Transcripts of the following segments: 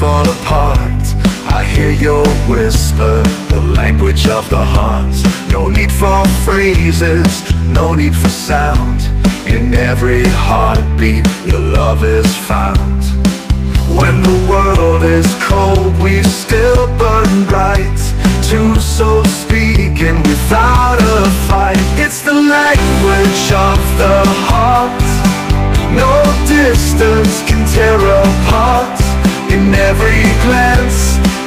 fall apart. I hear your whisper, the language of the heart. No need for phrases, no need for sound. In every heartbeat, your love is found. When the world is cold, we still burn bright. Two souls speaking without a fight. It's the language of the heart. No distance can tear apart. In every glance,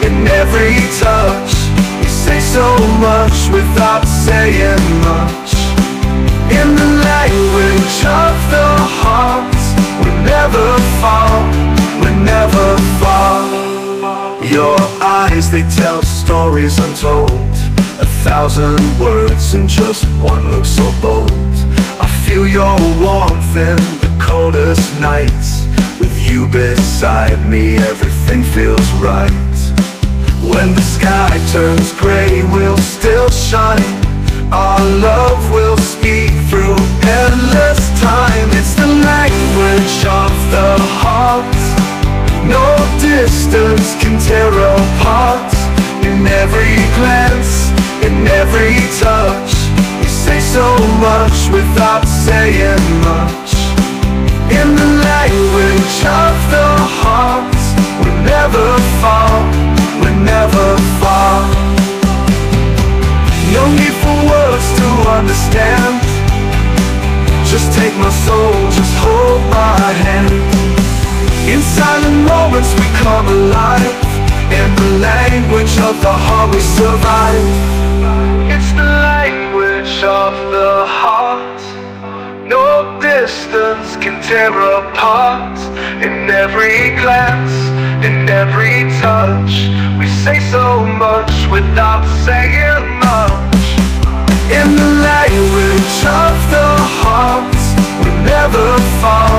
in every touch, we say so much without saying much. In the language of the heart, we'll never fall. Never far. Your eyes, they tell stories untold. 1,000 words in just one look so bold. I feel your warmth in the coldest nights. With you beside me, everything feels right. When the sky turns gray, we'll still shine. Our love will speak through endless time. It's the language of the heart. No distance can tear apart. In every glance, in every touch, we say so much without saying much. In the language of the heart, we'll never fall, we'll never fall. No need for words to understand. Just take my soul, just hold my hand. In silent moments we come alive. In the language of the heart we survive. It's the language of the heart. No distance can tear apart. In every glance, in every touch, we say so much without saying much. In the language of the heart, we'll never fall.